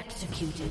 Executed.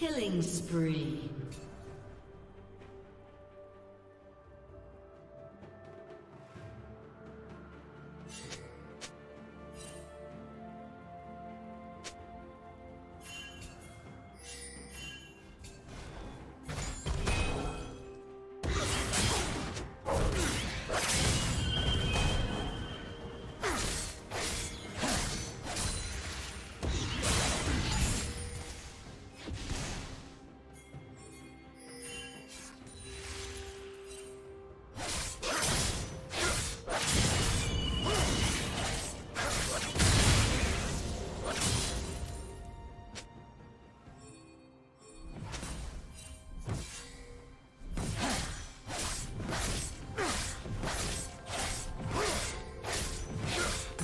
Killing spree.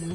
Your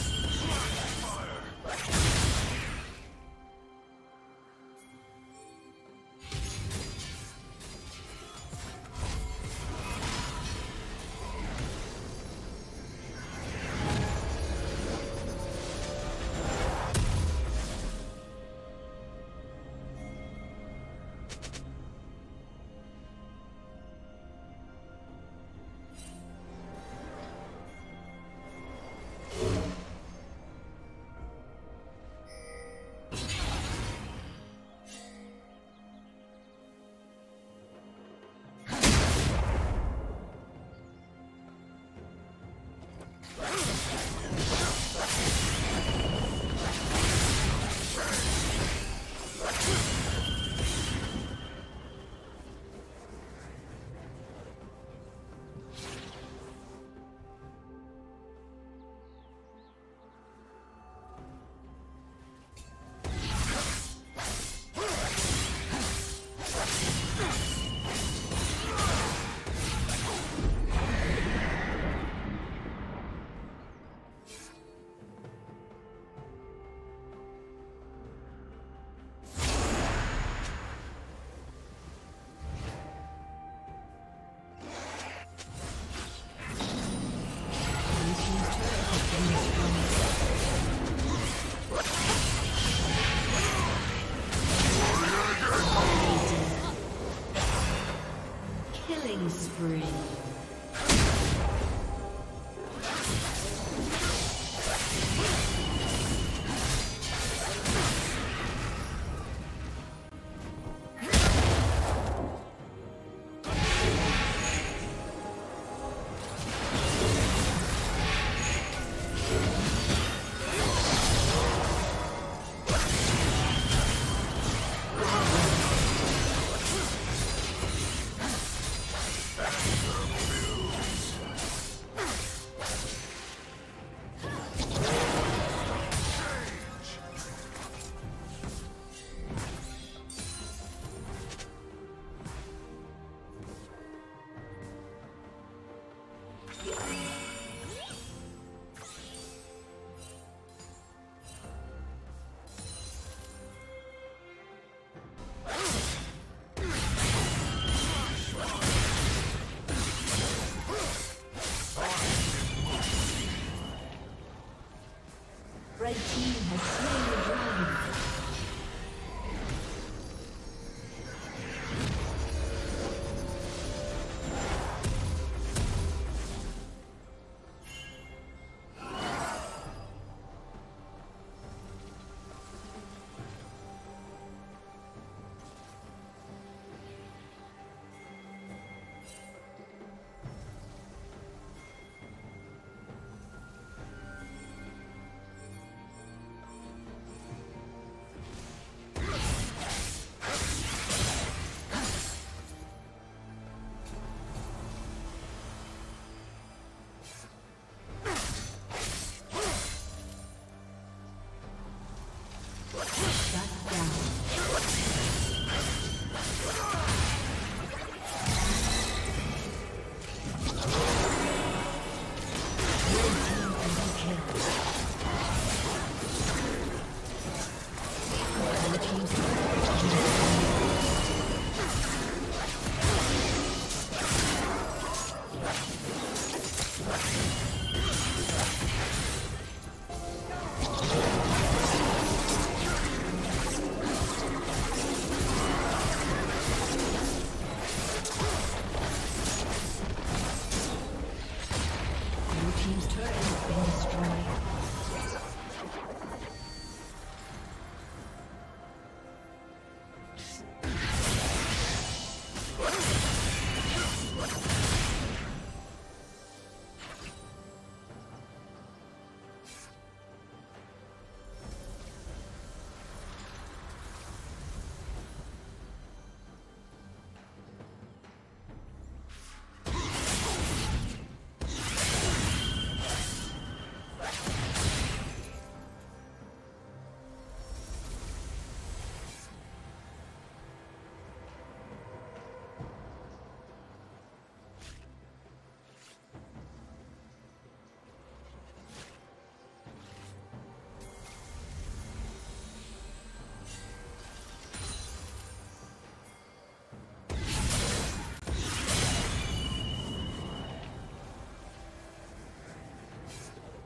team's turret has been destroyed.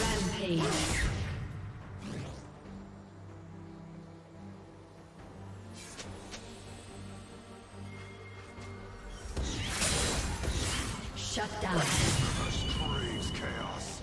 Rampage. Shut down. This craves chaos.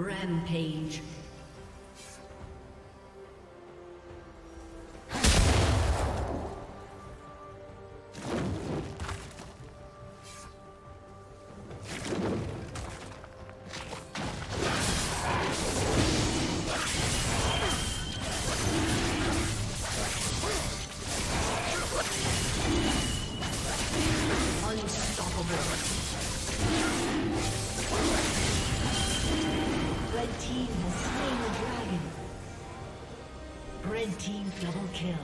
Rampage. Team double kill.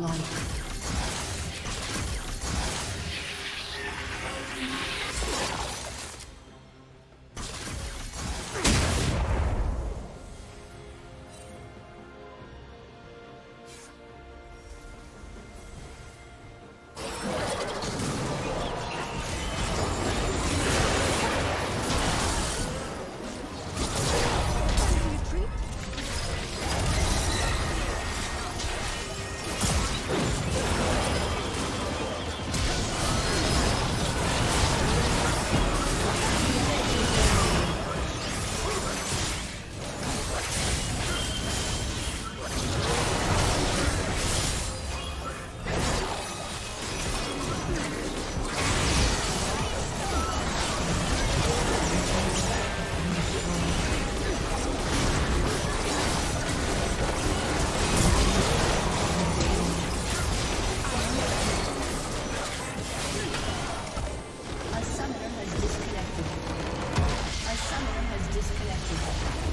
godlike. Disconnected.